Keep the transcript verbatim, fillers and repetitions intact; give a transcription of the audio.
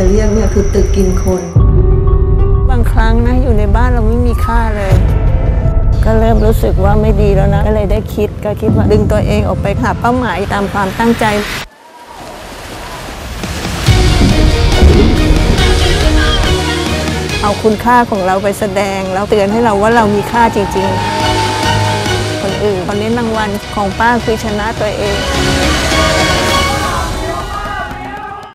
จะเรียกเนี่ยคือตึกกินคนบางครั้งนะอยู่ในบ้านเราไม่มีค่าเลยก็เริ่มรู้สึกว่าไม่ดีแล้วนะก็เลยได้คิดก็คิดว่าดึงตัวเองออกไปหาเป้าหมายตามความตั้งใจเอาคุณค่าของเราไปแสดงแล้วเตือนให้เราว่าเรามีค่าจริงๆคนอื่นคนนี้รางวัลของป้าคือชนะตัวเอง